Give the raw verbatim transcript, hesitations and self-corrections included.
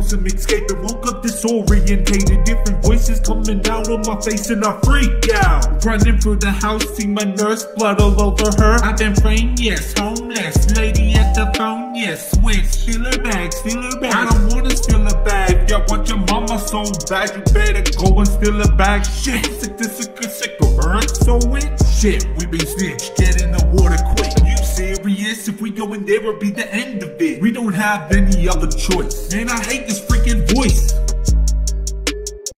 lonesome, escaping. Woke up disorientated, different voices coming out on my face, and I freak out. Running through the house, see my nurse, blood all over her. I've been praying, yes, homeless. Lady at the phone, yes, switch. Feel her back, feel her back. I don't wanna steal her bag. Y'all want your mama so bad, you better go and steal her bag. Shit, sick to sick, sick of her, so it. Shit, we been snitched, get in the water quick. You serious? If we go in there, it'll be the end of it. We don't have any other choice. Man, I hate this freaking voice.